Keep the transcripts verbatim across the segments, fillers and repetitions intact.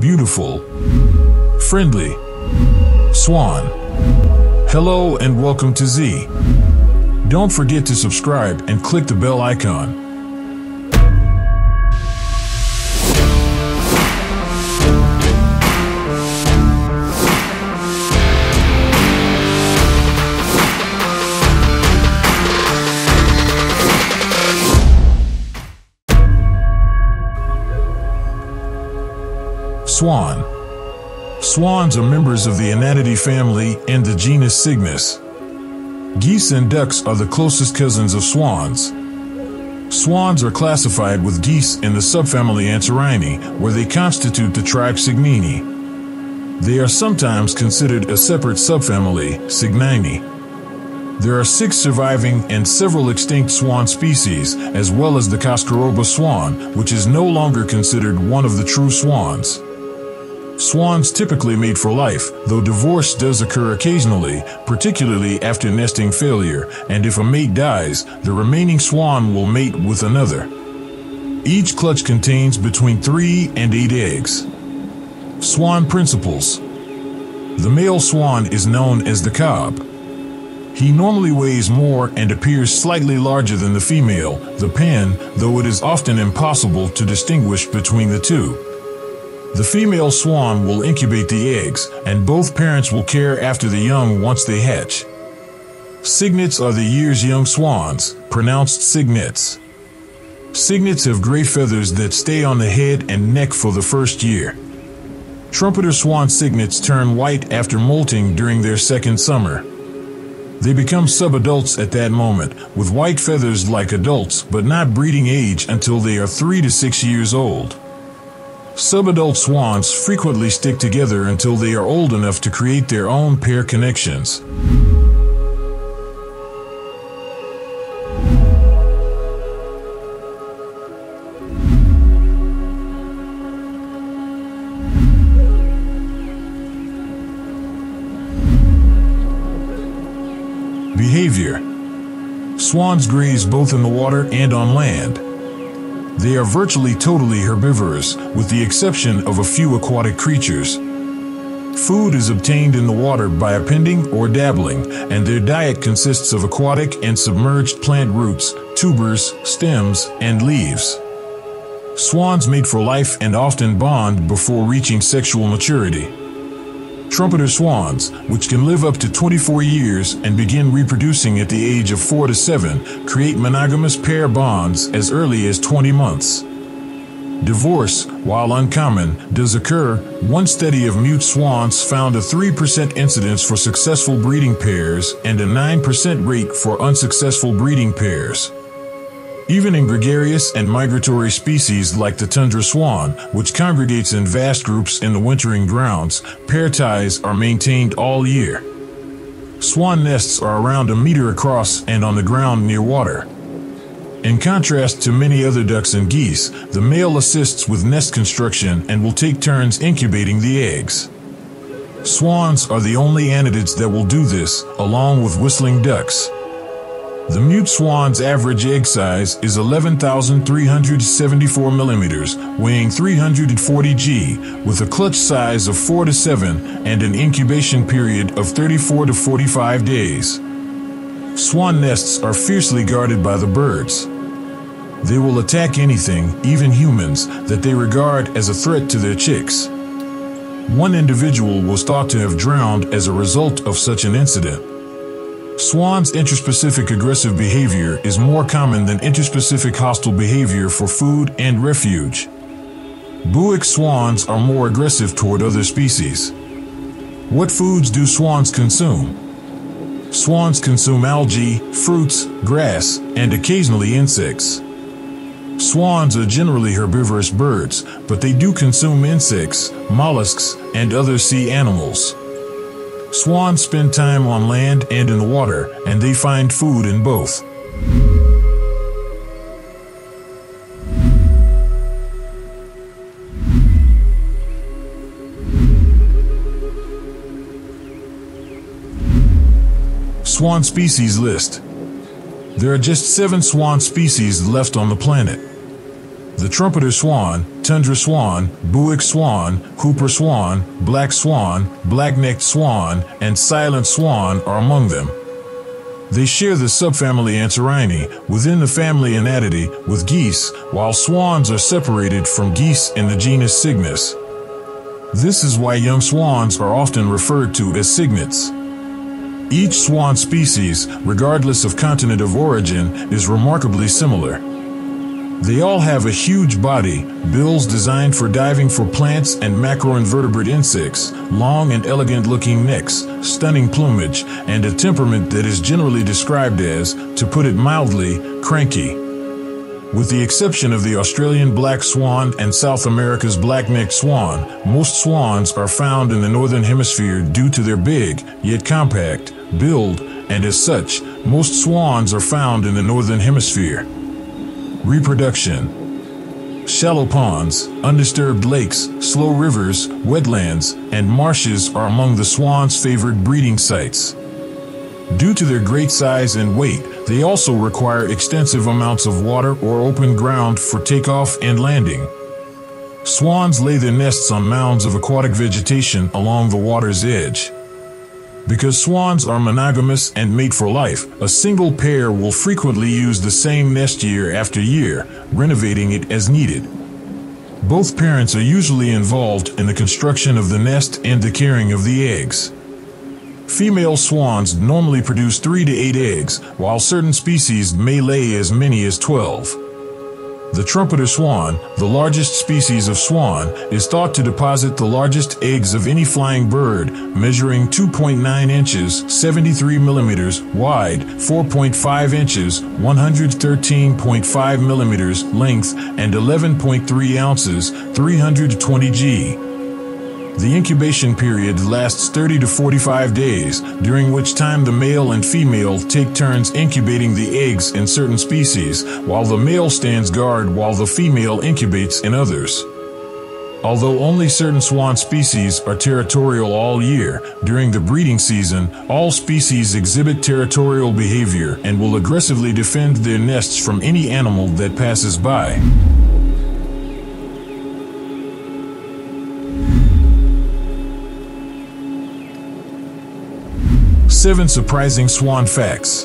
beautiful, friendly swan. Hello and welcome to Z. Don't forget to subscribe and click the bell icon. Swan. Swans are members of the Anatidae family and the genus Cygnus. Geese and ducks are the closest cousins of swans. Swans are classified with geese in the subfamily Anserinae, where they constitute the tribe Cygnini. They are sometimes considered a separate subfamily, Cygnini. There are six surviving and several extinct swan species, as well as the Coscaroba swan, which is no longer considered one of the true swans. Swans typically mate for life, though divorce does occur occasionally, particularly after nesting failure, and if a mate dies, the remaining swan will mate with another. Each clutch contains between three and eight eggs. Swan principles. The male swan is known as the cob. He normally weighs more and appears slightly larger than the female, the pen, though it is often impossible to distinguish between the two. The female swan will incubate the eggs, and both parents will care after the young once they hatch. Cygnets are the year's young swans, pronounced cygnets. Cygnets have gray feathers that stay on the head and neck for the first year. Trumpeter swan cygnets turn white after molting during their second summer. They become subadults at that moment, with white feathers like adults but not breeding age until they are three to six years old. Subadult swans frequently stick together until they are old enough to create their own pair connections. Behavior. Swans graze both in the water and on land. They are virtually totally herbivorous, with the exception of a few aquatic creatures. Food is obtained in the water by appending or dabbling, and their diet consists of aquatic and submerged plant roots, tubers, stems, and leaves. Swans mate for life and often bond before reaching sexual maturity. Trumpeter swans, which can live up to twenty-four years and begin reproducing at the age of four to seven, create monogamous pair bonds as early as twenty months. Divorce, while uncommon, does occur. One study of mute swans found a three percent incidence for successful breeding pairs and a nine percent rate for unsuccessful breeding pairs. Even in gregarious and migratory species like the tundra swan, which congregates in vast groups in the wintering grounds, pair ties are maintained all year. Swan nests are around a meter across and on the ground near water. In contrast to many other ducks and geese, the male assists with nest construction and will take turns incubating the eggs. Swans are the only anatids that will do this, along with whistling ducks. The mute swan's average egg size is eleven thousand three hundred seventy-four millimeters, weighing three hundred forty grams, with a clutch size of four to seven and an incubation period of thirty-four to forty-five days. Swan nests are fiercely guarded by the birds. They will attack anything, even humans, that they regard as a threat to their chicks. One individual was thought to have drowned as a result of such an incident. Swans' interspecific aggressive behavior is more common than interspecific hostile behavior for food and refuge. Bewick's swans are more aggressive toward other species. What foods do swans consume? Swans consume algae, fruits, grass, and occasionally insects. Swans are generally herbivorous birds, but they do consume insects, mollusks, and other sea animals. Swans spend time on land and in the water, and they find food in both. Swan species list. There are just seven swan species left on the planet. The trumpeter swan, tundra swan, Bewick's swan, Cooper swan, black swan, black-necked swan, and silent swan are among them. They share the subfamily Anserinae within the family Anatidae with geese, while swans are separated from geese in the genus Cygnus. This is why young swans are often referred to as cygnets. Each swan species, regardless of continent of origin, is remarkably similar. They all have a huge body, bills designed for diving for plants and macroinvertebrate insects, long and elegant-looking necks, stunning plumage, and a temperament that is generally described as, to put it mildly, cranky. With the exception of the Australian black swan and South America's black-necked swan, most swans are found in the Northern Hemisphere due to their big, yet compact, build, and as such, most swans are found in the Northern Hemisphere. Reproduction. Shallow ponds, undisturbed lakes, slow rivers, wetlands, and marshes are among the swan's favored breeding sites. Due to their great size and weight, they also require extensive amounts of water or open ground for takeoff and landing. Swans lay their nests on mounds of aquatic vegetation along the water's edge. Because swans are monogamous and mate for life, a single pair will frequently use the same nest year after year, renovating it as needed. Both parents are usually involved in the construction of the nest and the carrying of the eggs. Female swans normally produce three to eight eggs, while certain species may lay as many as twelve. The trumpeter swan, the largest species of swan, is thought to deposit the largest eggs of any flying bird, measuring two point nine inches, seventy-three millimeters wide, four point five inches, one hundred thirteen point five millimeters length, and eleven point three ounces, three hundred twenty grams. The incubation period lasts thirty to forty-five days, during which time the male and female take turns incubating the eggs in certain species, while the male stands guard while the female incubates in others. Although only certain swan species are territorial all year, during the breeding season, all species exhibit territorial behavior and will aggressively defend their nests from any animal that passes by. seven Surprising Swan Facts.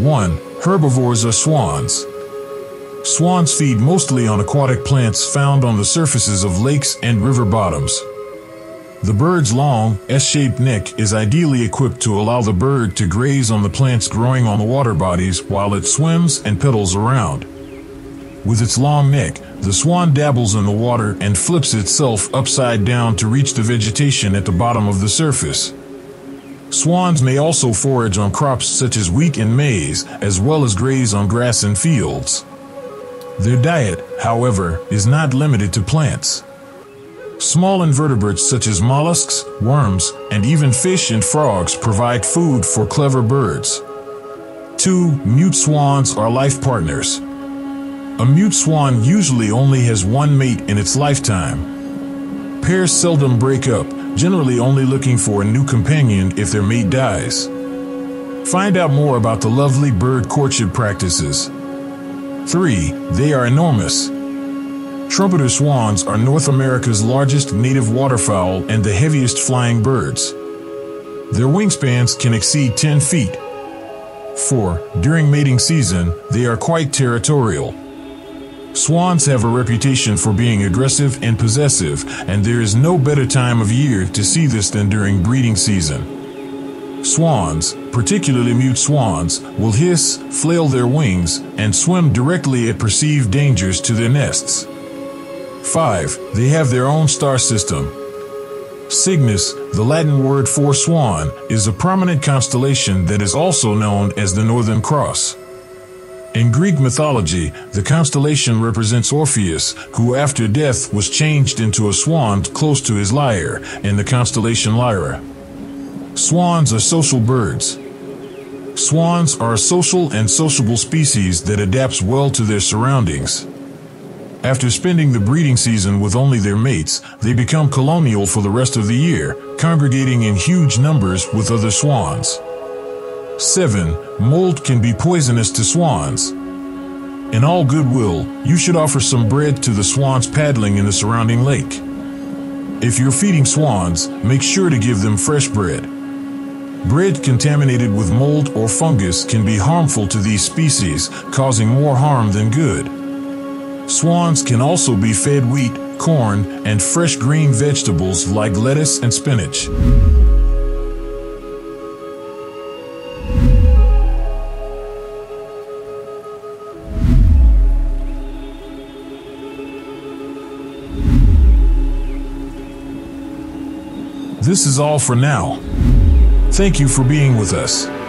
one Herbivores are swans. Swans feed mostly on aquatic plants found on the surfaces of lakes and river bottoms. The bird's long, S-shaped neck is ideally equipped to allow the bird to graze on the plants growing on the water bodies while it swims and pedals around. With its long neck, the swan dabbles in the water and flips itself upside down to reach the vegetation at the bottom of the surface. Swans may also forage on crops such as wheat and maize, as well as graze on grass and fields. Their diet, however, is not limited to plants. Small invertebrates such as mollusks, worms, and even fish and frogs provide food for clever birds. two Mute swans are life partners. A mute swan usually only has one mate in its lifetime. Pairs seldom break up, generally only looking for a new companion if their mate dies. Find out more about the lovely bird courtship practices. three They are enormous. Trumpeter swans are North America's largest native waterfowl and the heaviest flying birds. Their wingspans can exceed ten feet. four During mating season, they are quite territorial. Swans have a reputation for being aggressive and possessive, and there is no better time of year to see this than during breeding season. Swans, particularly mute swans, will hiss, flail their wings, and swim directly at perceived dangers to their nests. five They have their own star system. Cygnus, the Latin word for swan, is a prominent constellation that is also known as the Northern Cross. In Greek mythology, the constellation represents Orpheus, who after death was changed into a swan close to his lyre, in the constellation Lyra. Swans are social birds. Swans are a social and sociable species that adapts well to their surroundings. After spending the breeding season with only their mates, they become colonial for the rest of the year, congregating in huge numbers with other swans. seven Mold can be poisonous to swans. In all goodwill, you should offer some bread to the swans paddling in the surrounding lake. If you're feeding swans, make sure to give them fresh bread. Bread contaminated with mold or fungus can be harmful to these species, causing more harm than good. Swans can also be fed wheat, corn, and fresh green vegetables like lettuce and spinach. This is all for now. Thank you for being with us.